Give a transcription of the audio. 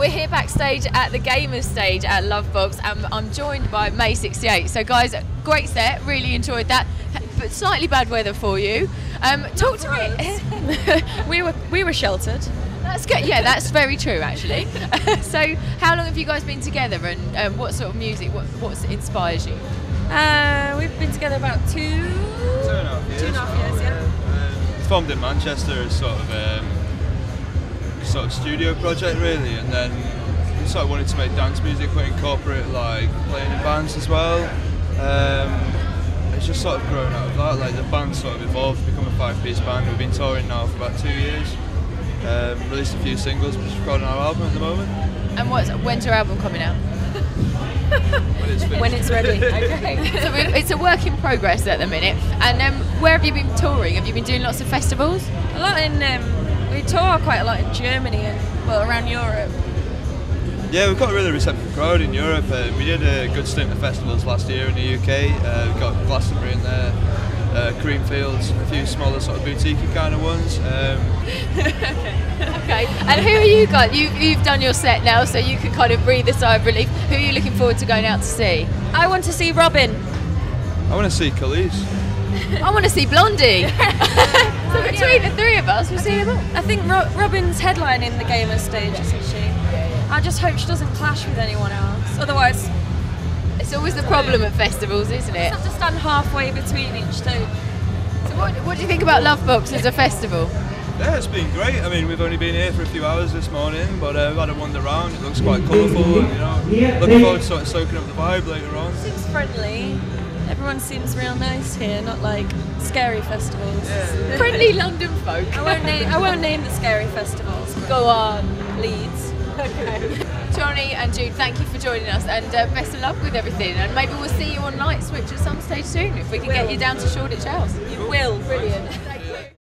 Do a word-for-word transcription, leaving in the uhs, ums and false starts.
We're here backstage at the Gamers stage at Lovebox, and I'm joined by May sixty-eight. So guys, great set, really enjoyed that, but slightly bad weather for you. Um, talk to me. we were we were sheltered. That's good. Yeah, that's very true actually. So how long have you guys been together, and um, what sort of music, what what inspires you? Uh, we've been together about two, two and a half years. Two and a half years, yeah. yeah. Um, formed in Manchester, sort of um, sort of studio project really, and then we sort of wanted to make dance music, but incorporate like playing in bands as well. Um, it's just sort of grown out of that. Like the band sort of evolved, become a five-piece band. We've been touring now for about two years. Um, released a few singles, just recording our album at the moment. And what's when's your album coming out? When it's finished. When it's ready. Okay. So it's a work in progress at the minute. And um, where have you been touring? Have you been doing lots of festivals? A lot in. Um, we tour quite a lot in Germany and well around Europe. Yeah, we've got a really receptive crowd in Europe. Uh, we did a good stint of festivals last year in the U K. Uh, we've got Glastonbury in there, uh, Creamfields, a few smaller sort of boutiquey kind of ones. Um, Okay. And who are you guys? You, you've done your set now, so you can kind of breathe a sigh of relief. Who are you looking forward to going out to see? I want to see Robin. I want to see Khalees. I want to see Blondie. So between yeah. the three of us, we'll I see think, them all. I think Ro Robin's headlining the Gamer stage, isn't she? Yeah, yeah. I just hope she doesn't clash with anyone else. Otherwise, it's always the problem at festivals, isn't it? You have to stand halfway between each stage. So what, what do you think about Lovebox as a festival? Yeah, it's been great. I mean, we've only been here for a few hours this morning, but uh, we've had a wander around. It looks quite colourful, and you know, looking forward to sort of soaking up the vibe later on. Seems friendly. Everyone seems real nice here, not like scary festivals. Yeah. Friendly London folk. I won't name. I won't name the scary festivals. Go on, Leeds. Okay. Johnny and Jude, thank you for joining us, and uh, best of luck with everything. And maybe we'll see you on LiteSwitch at some stage soon if we can will. get you down to Shoreditch House. You will. Brilliant.